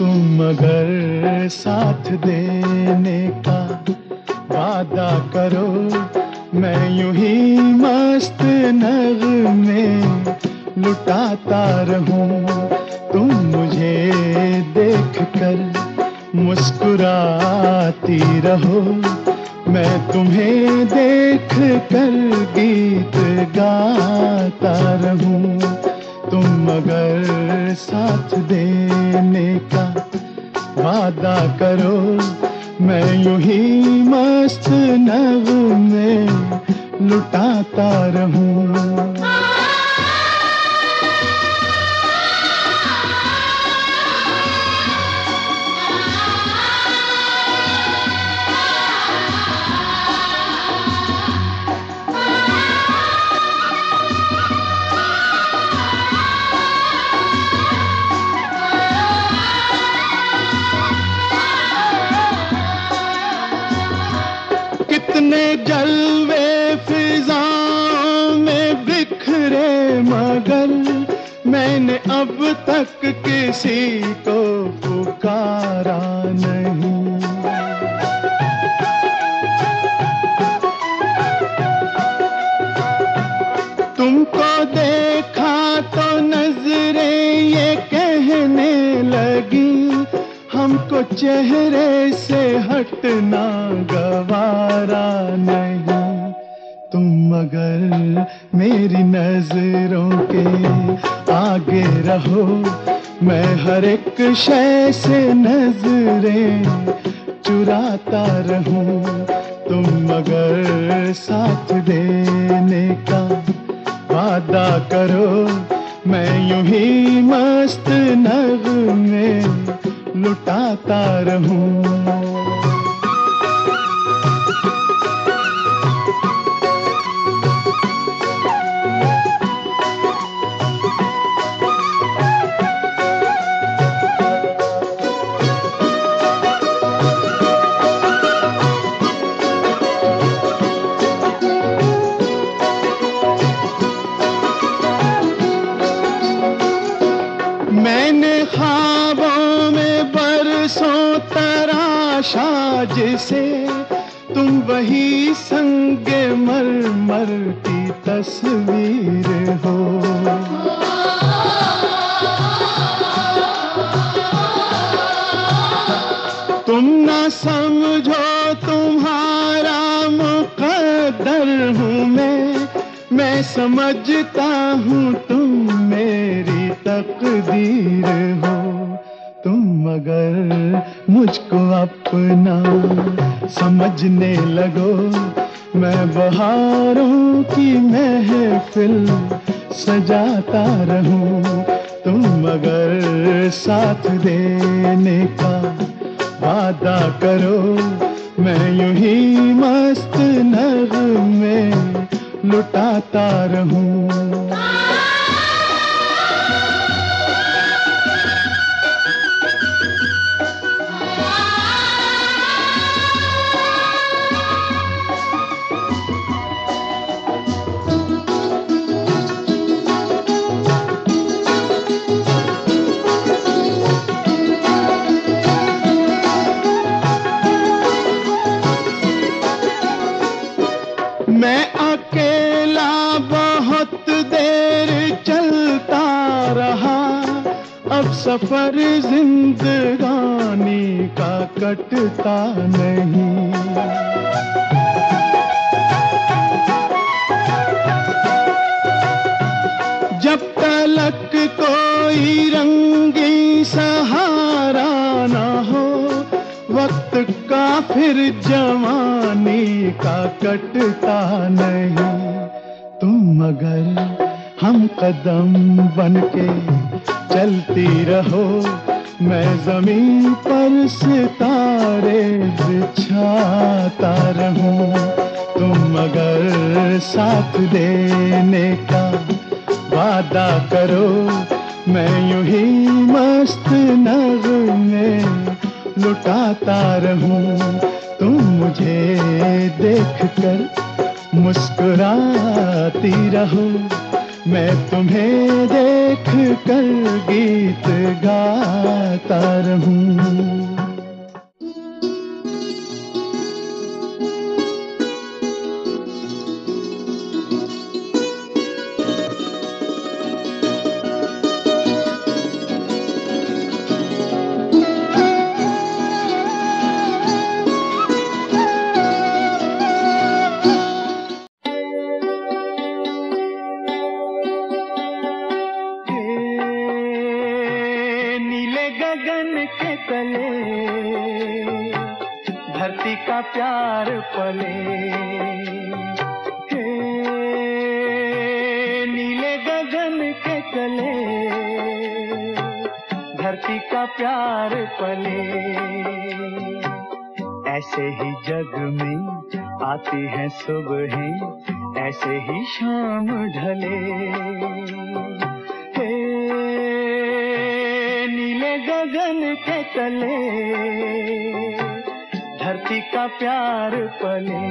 तुम अगर साथ देने का वादा करो, मैं यूं ही मस्त नगमे लुटाता रहूं। तुम मुझे देख कर मुस्कुराती रहो, मैं तुम्हें देख कर गीत गाता रहूं। तुम अगर साथ देने का वादा करो, मैं यूं ही मस्त नगमे लुटाता रहूं। कितने जलवे फिजाओं में बिखरे, मगर मैंने अब तक किसी को पुकारा नहीं। तुमको देखा तो नजरें ये कहने लगी, हमको चेहरे से हटना गवारा नहीं। तुम अगर मेरी नजरों के आगे रहो, मैं हर एक शय से नजरें चुराता रहूं। तुम अगर साथ देने का वादा करो, मैं यूं ही मस्त नगमे लुटाता रहूं। आशा जिसे तुम वही संगे मरमर की तस्वीर हो, तुम ना समझो तुम्हारा मुकद्दर हूँ मैं समझता हूँ तुम मेरी तकदीर हो। तुम अगर मुझको अपना समझने लगो, मैं बहारों की महफिल सजाता रहूं। तुम अगर साथ देने का वादा करो, मैं यूं ही मस्त नगमे लुटाता रहूं। मैं अकेला बहुत देर चलता रहा, अब सफर जिंदगानी का कटता नहीं। जब तलक कोई रंगी सहारा ना हो, वक्त का फिर जवानी का कटता नहीं। तुम अगर हम कदम बनके चलती रहो, मैं जमीन पर सितारे बिछाता रहूं। तुम अगर साथ देने का वादा करो, मैं यूं ही मस्त नगमे लुटाता रहूं। तुम मुझे देख कर मुस्कुराती रहो, मैं तुम्हें देख कर गीत गाता करता रहूं। सुबह ऐसे ही शाम ढले, हे नीले गगन के तले धरती का प्यार पले।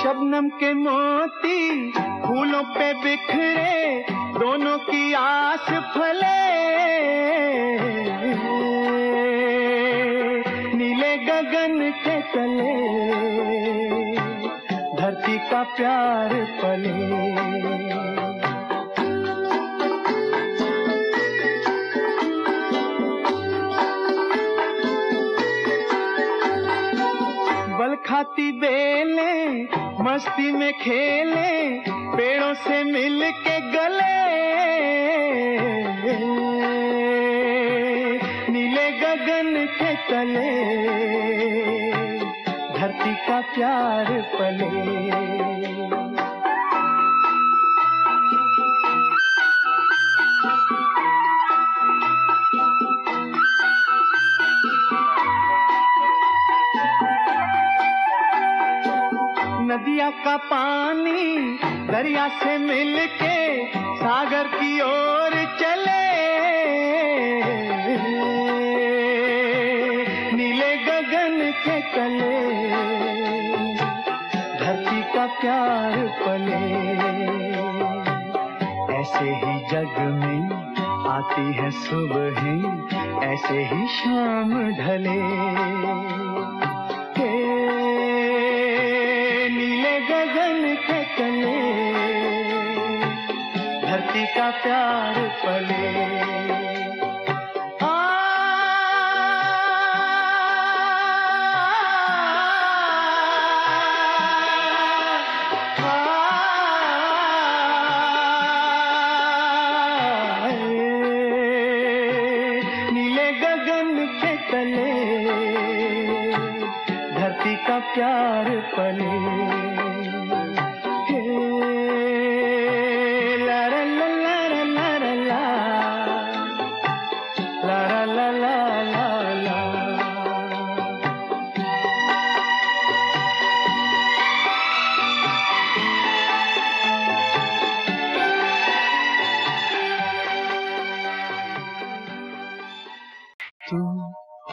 शबनम के मोती फूलों पे बिखरे, दोनों की आस फले, नीले गगन के तले धरती का प्यार पले। खाती बेले मस्ती में खेले, पेड़ों से मिल के गले, नीले गगन के तले धरती का प्यार पले। नदिया का पानी दरिया से मिलके सागर की ओर चले, नीले गगन के तले धरती का प्यार पले। ऐसे ही जग में आती है सुबह, ऐसे ही शाम ढले, धरती का प्यार पले।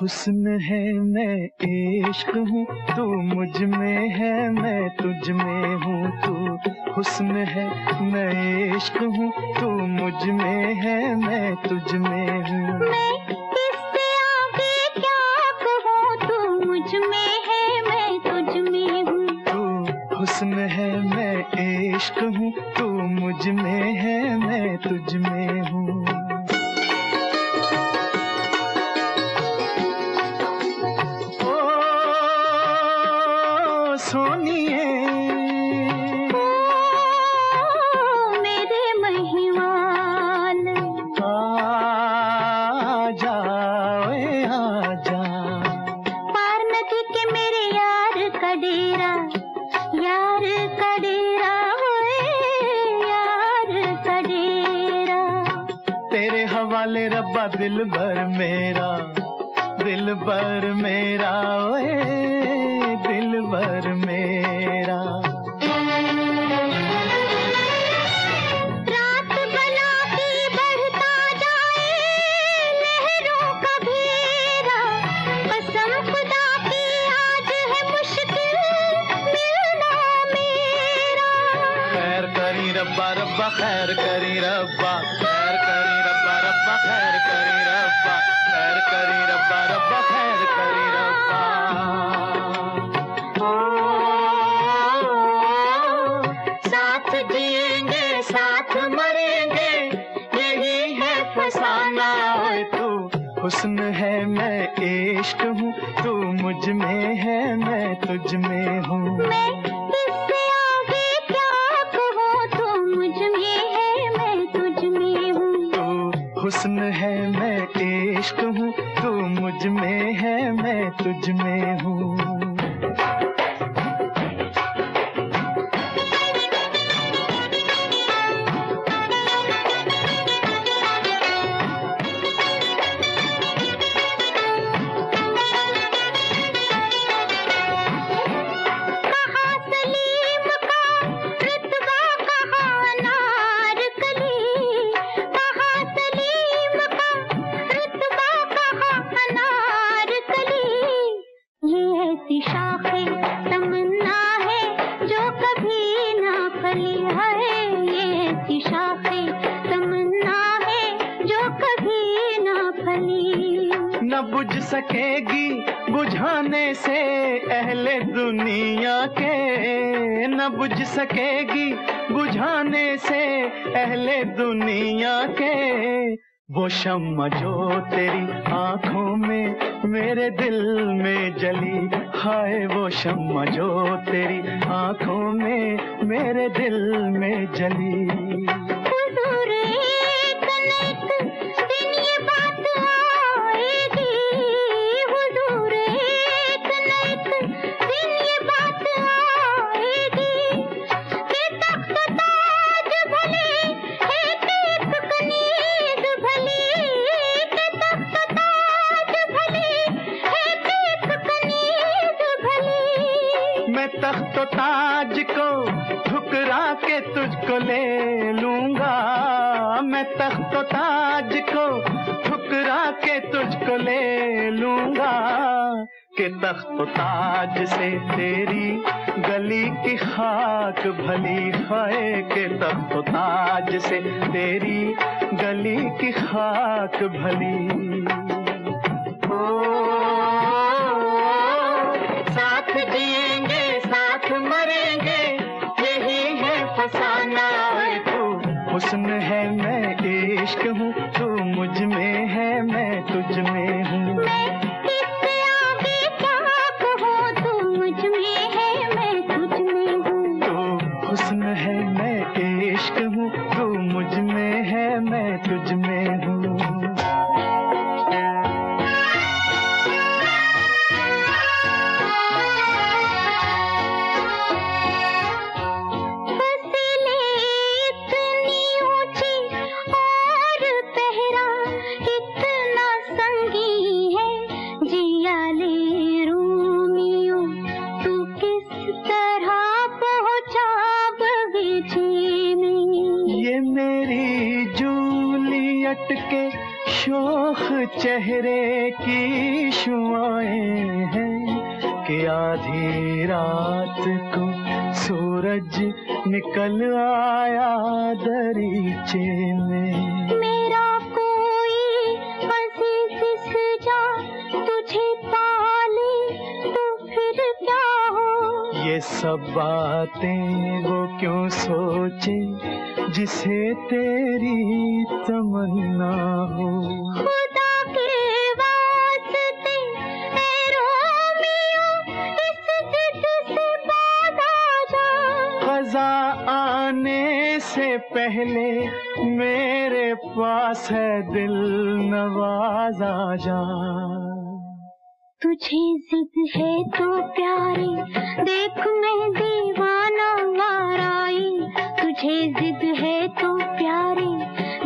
हुस्न है मैं इश्क हूँ, तू मुझ में है मैं तुझ में हूँ, तू हुस्न है मैं इश्क हूँ, तू मुझ में है मैं तुझ में हूँ, मैं किससे आगे क्या कहूँ, तू मुझ में है मैं तुझ में हूँ, तू हुस्न है मैं इश्क हूँ, तू मुझ में है मैं तुझ में हूँ। दिल भर मेरा, दिल भर मेरा, ओए दिल भर मेरा। रात बना के बढ़ता जाए लहरों का घेरा, कसम खुदा की आज है मुश्किल रब्बा रब्बा खैर करी रब्बा खैर करी रब्बा रब्बा खैर करी रब्बा खैर करी रब्बा रब्बा खैर करी रब्बा। साथ जिएंगे साथ मरेंगे यही है फसाना, तू हुस्न है मैं इश्क हूँ, तू मुझ में है मैं तुझ में हूँ। हुस्न है मैं इश्क हूँ, तू मुझ में है मैं तुझ में हूँ। सकेगी बुझाने से अहले दुनिया के वो शम्मा जो तेरी आंखों में मेरे दिल में जली, हाय वो शम्मा जो तेरी आंखों में मेरे दिल में जली। तख्त ताज से तेरी गली की खाक भली, खाए के तख्त ताज से तेरी गली की खाक भली। ओ साथ जिएंगे साथ मरेंगे यही है फसाना, तू हुस्न है मैं इश्क हूँ, तू मुझ में है मैं तुझ में हूँ। चेहरे की शुआएं हैं कि आधी रात को सूरज निकल आया दरीचे में, मेरा कोई अजीज जा तुझे पाले तो फिर क्या हो, ये सब बातें वो क्यों सोचे जिसे तेरी तमन्ना हो। आने से पहले मेरे पास है दिल नवाज आ जा, तुझे जिद है तो प्यारी देख मैं दीवाना वाराई, तुझे जिद है तो प्यारी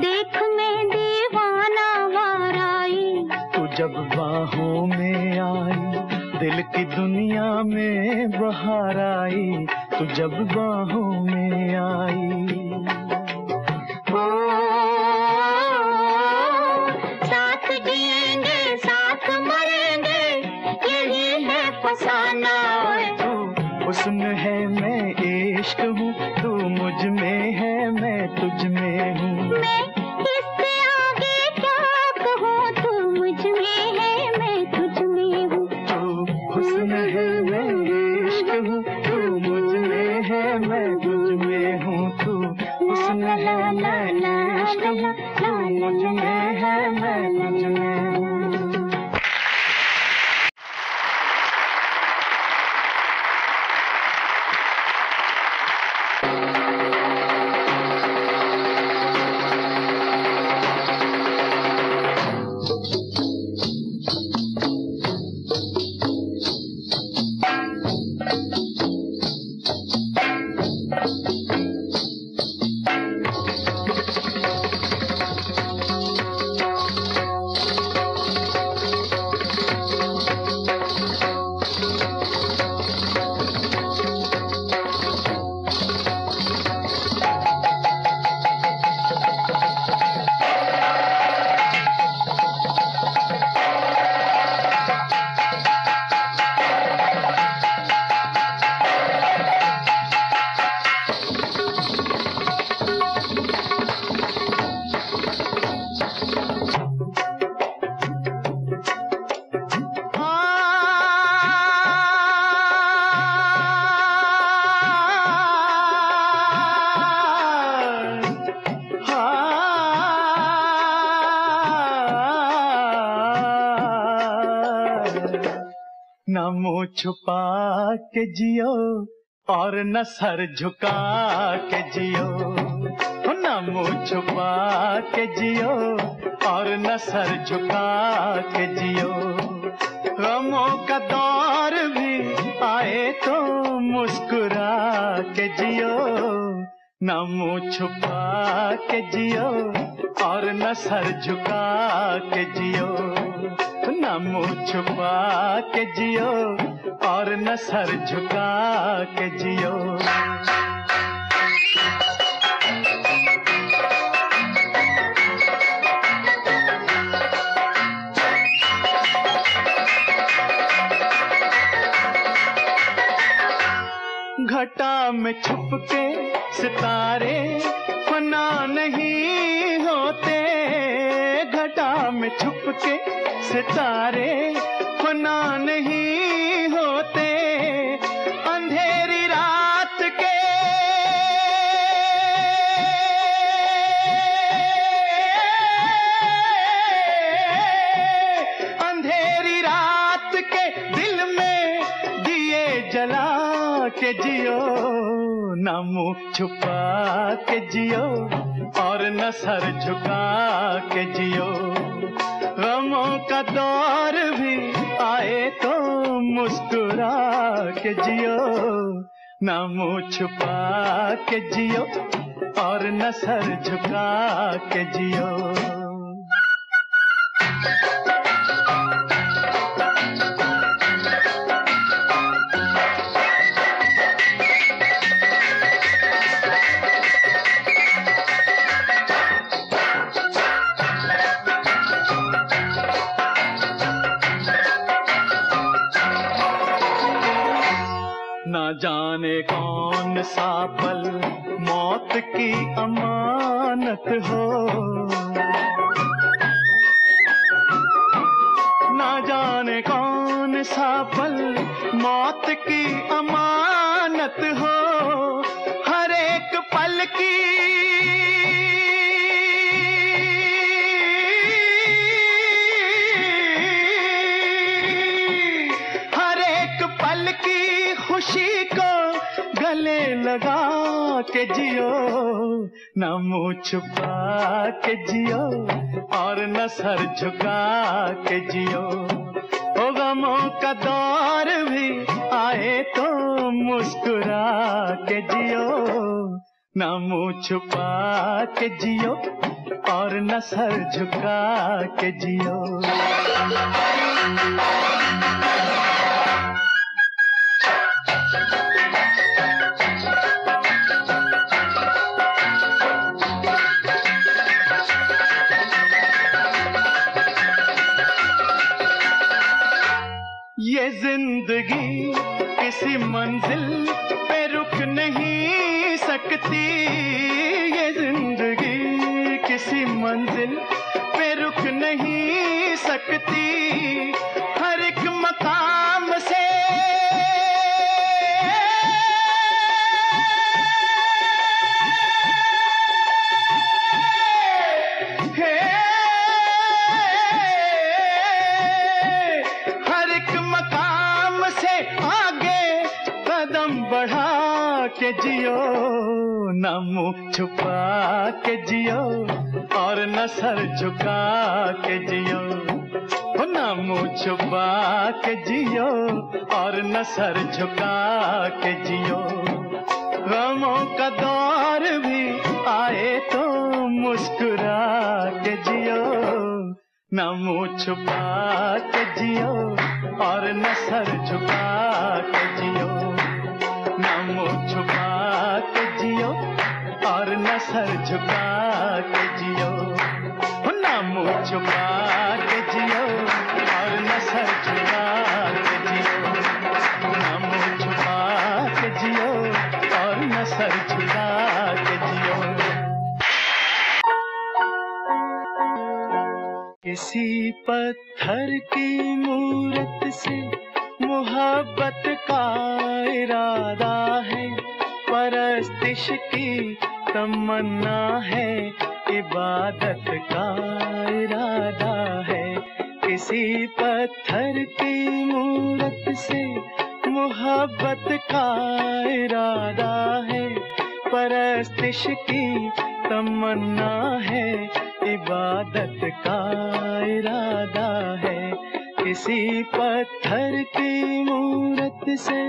देख मैं दीवाना वाराई, तू जब बाहों में आई दिल की दुनिया में बहार आई, तू जब बाहों में आई। ओ साथ जिएंगे साथ मरेंगे यही है फसाना, तू हुस्न है मैं इश्क हूँ, तू मुझ में है मैं तुझ में हूँ। इससे आगे क्या कहूँ, तू मुझ में है मैं तुझ में हूँ। तू हुस्न है मैं इश्क हूँ, तू मुझ में है मैं तुझ में हूँ। तू हुस्न है मैं इश्क हूँ, तू मुझ में है मैं तुझ में हूँ। न मुँह छुपा के जियो और न सर झुका के जियो, न मुँह छुपा के जियो और न सर झुका के जियो। गमों का दौर भी आए तो मुस्कुरा के जियो, न मुँह छुपा के जियो और न सर झुका के जियो। न मुँह छुपा के जियो और न सर झुका के जियो। घटा में छुपके सितारे फना नहीं होते, घटा में छुपके सितारे फना नहीं होते। अंधेरी रात के दिल में दिए जला के जियो, न मुँह छुपा के जियो और न सर झुका के जियो। गमों का दौर भी आए तो मुस्कुरा के जियो, न मुँह छुपा के जियो और न सर झुका के जियो। जाने कौन सा पल मौत की अमानत हो, ना जाने कौन सा पल मौत की अमानत हो। हर एक पल की खुशी को गले लगा के जियो, न मुँह छुपा के जियो और न सर झुका के जियो। ओ गमों का दौर भी आए तो मुस्कुरा के जियो, न मुँह छुपा के जियो और न सर झुका के जियो। ये जिंदगी किसी मंजिल पे रुक नहीं सकती ये जिंदगी, किसी मंजिल पे रुक नहीं सकती, हर एक मकाम से के जियो, न मुँह छुपा के जियो और न सर झुका के जियो, न मुँह छुपा के जियो और न सर झुका के जियो। गमों का दौर भी आए तो मुस्कुरा के जियो, न मुँह छुपा के जियो और न सर झुका के जियो, छुपा के जियो और न सर झुका के जियो, ना मुँह छुपा के जियो और न सर झुका के जियो, ना मुँह छुपा के जियो और न सर झुका के जियो। किसी पत्थर की मूरत से मोहब्बत का इरादा है, परस्तिश की तमन्ना है, इबादत का इरादा है। किसी पत्थर की मूरत से मोहब्बत का इरादा है, परस्तिश की तमन्ना है, इबादत का इरादा है। किसी पत्थर की मूरत से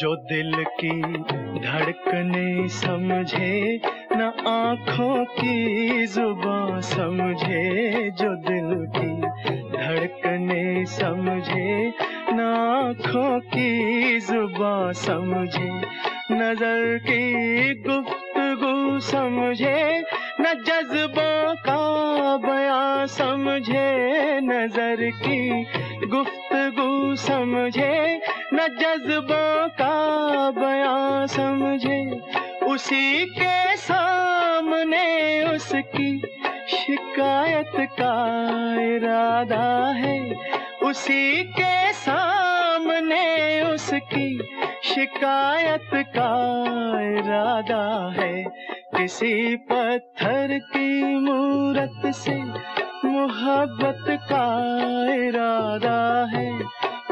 जो दिल की धड़कने समझे, न आँखों की जुबां समझे, जो दिल की धड़कने समझे, न आँखों की जुबां समझे, नजर की गुफ्तगू समझे, न जज्बों का बयां समझे, नजर की गुफ्तगू समझे, न जज्बों का बयां समझे। उसी के सामने उसकी शिकायत का इरादा है, उसी के सामने उसकी शिकायत का इरादा है। किसी पत्थर की मूरत से मोहब्बत का इरादा है,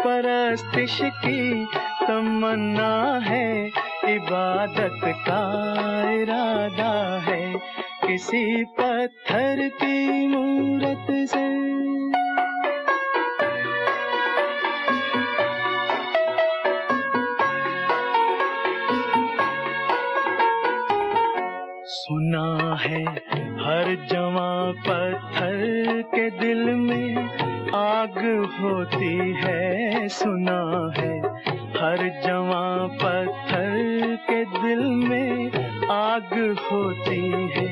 परस्तिश की तमन्ना है, इबादत का इरादा है। किसी पत्थर की मूरत से सुना है हर जवां पत्थर के दिल में आग होती है, सुना है हर जवां पत्थर के दिल में आग होती है,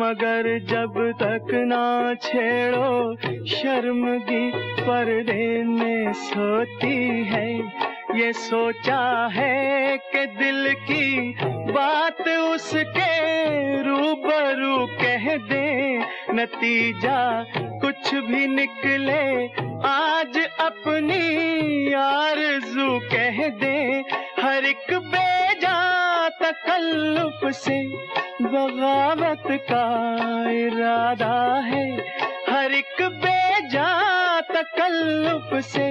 मगर जब तक ना छेड़ो शर्मगी पर्दे में सोती है। ये सोचा है कि दिल की बात उसके रूबरू कह दे, नतीजा कुछ भी निकले आज अपनी आरज़ू कह दे, हर एक बेजा तकल्लुफ से बगावत का इरादा है, हर एक बेजा तकल्लुफ से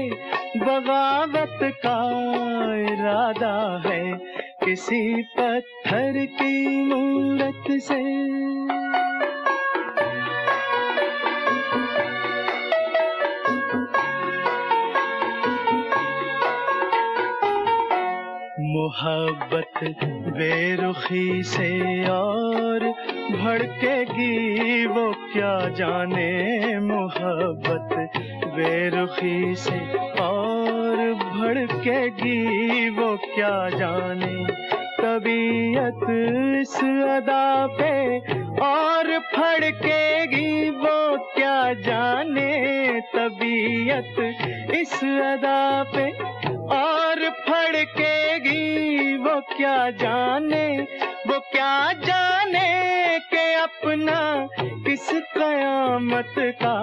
बगावत का इरादा है। किसी पत्थर की मूरत से मोहब्बत बेरुखी से और भड़केगी वो क्या जाने, मोहब्बत बेरुखी से और भड़केगी वो क्या जाने, तबीयत इस अदा पे और फड़केगी वो क्या जाने तबीयत इस अदा पे, और फड़केगी वो क्या जाने, वो क्या जाने के अपना किस कयामत का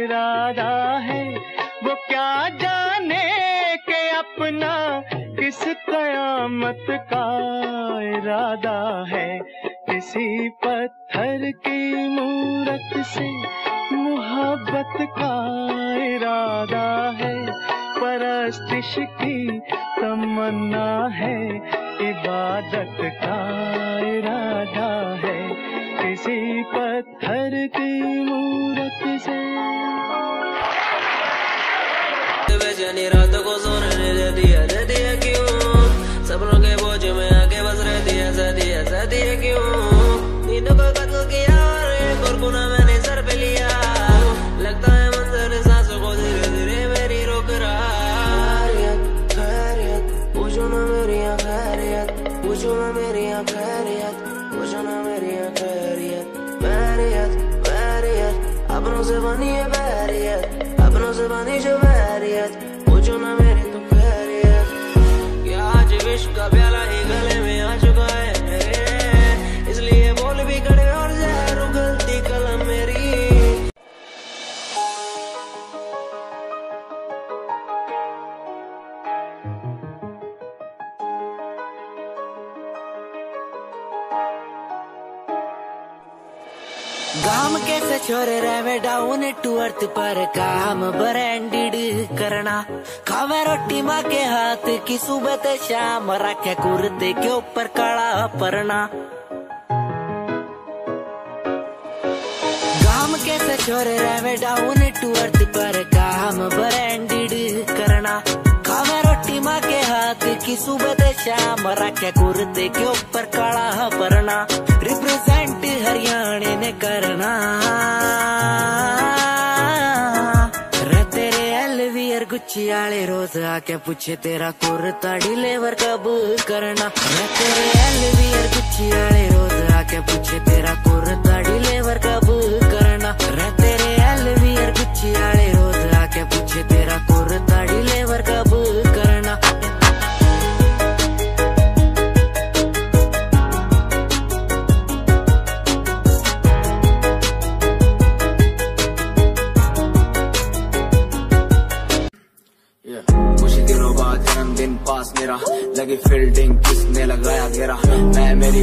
इरादा है, वो क्या जाने के अपना किस कयामत का इरादा है। किसी पत्थर की मूरत से मोहब्बत का इरादा है, परस्तिश की तमन्ना है, इबादत का इरादा है। किसी पत्थर की मूरत से बेचैनी रात को सोने दे दिया क्यों, सपनों के बोझ में आके बस रहती है सदिया सदिया क्यों, नींदों का कत्ल किया और एक और गुनाह मैंने सर पे लिया, लगता है मंजर सांसों को धीरे धीरे मेरी रोक रहा। खैरियत खैरियत पूछो ना मेरी खैरियत, पूछो ना मेरी खैरियत, पूछो ना मेरी खैरियत, बैरियत बैरियत अपनों से बनी है बैरियत, अपनों से बनी जो बैरियत, पूछो ना मेरी तुम खैरियत। क्या आज विश्व का प्याला ही गले में आ चुका है, इसलिए बोल भी कड़े और जहर उगलती कलम मेरी। काम कैसे छोरे रहे डाउन टू अर्थ पर काम ब्रांडेड करना, खावे रोटी माँ के हाथ की सुबह ते शाम, रखे कुर्ते के ऊपर काला परना। काम कैसे छोरे रहे डाउन टू अर्थ पर काम ब्रांडेड करना, खावे रोटी माँ के हाथ की सुबह ते शाम, रखे कुर्ते के ऊपर काला परना। रिप्रेजेंट हरियाणा ने करना, तेरे एलवीर गुच्ची आले रोज आके पूछे तेरा कुर्ता डिलीवर कब करना, तेरे एलवीर गुच्ची आले रोज आके पूछे तेरा कुर्ता डिलीवर कब करना, तेरे एलवीर गुच्ची आले रोज आके पूछे तेरा कुर्ता डिलीवर कब करना। मेरा लगी फील्डिंग किसने लगाया घेरा, मैं मेरी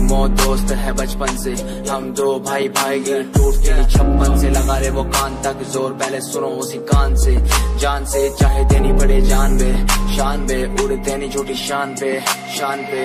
मौत दोस्त है बचपन से, हम दो भाई भाई गिर टूटते छप्पन से, लगा रहे वो कान तक जोर, पहले सुनो उसी कान से, जान से चाहे देनी पड़े जान पे, शान पे उड़ते नहीं छोटी शान पे, शान पे।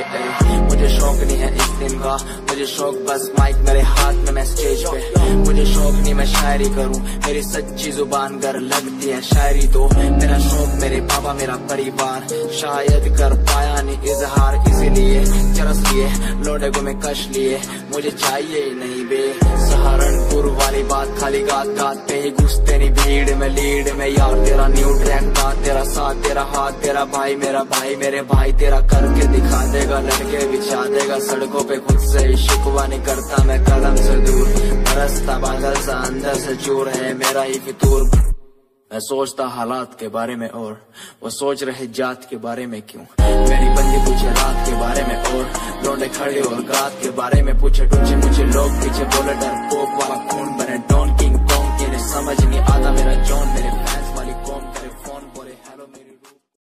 मुझे शौक नहीं है इस दिन का, मुझे शौक बस माइक मेरे हाथ में मैं स्टेज पे, मुझे शौक नहीं मैं शायरी करूँ, मेरी सच्ची जुबान गर लगती है शायरी तो, मेरा शौक मेरे बाबा मेरा परिवार, शायद कर पाया नहीं इजहार, इसीलिए चरस लिए लोडे को मैं कश लिए, मुझे चाहिए नहीं बे सहारनपुर वाली बात, खाली गात गात पे ही घुसते नहीं भीड़ में लीड में, यार तेरा न्यू ट्रैक का तेरा साथ तेरा हाथ तेरा भाई मेरा भाई मेरे भाई, तेरा करके दिखा देगा लड़के बिछा देगा सड़कों पे, खुद से ही शिकवा नहीं करता मैं कलम से दूर, बरसता बादल सा अंदर से चूर है मेरा ही फितूर। मैं सोचता हालात के बारे में और वो सोच रहे जात के बारे में, क्यों मेरी बंदी पूछे रात के बारे में और लौंडे खड़े और गात के बारे में, पूछे टूचे मुझे लोग पीछे बोले डर पोक वाला खून बने डॉन किंग कॉन्ग, समझ नहीं आता मेरा जॉन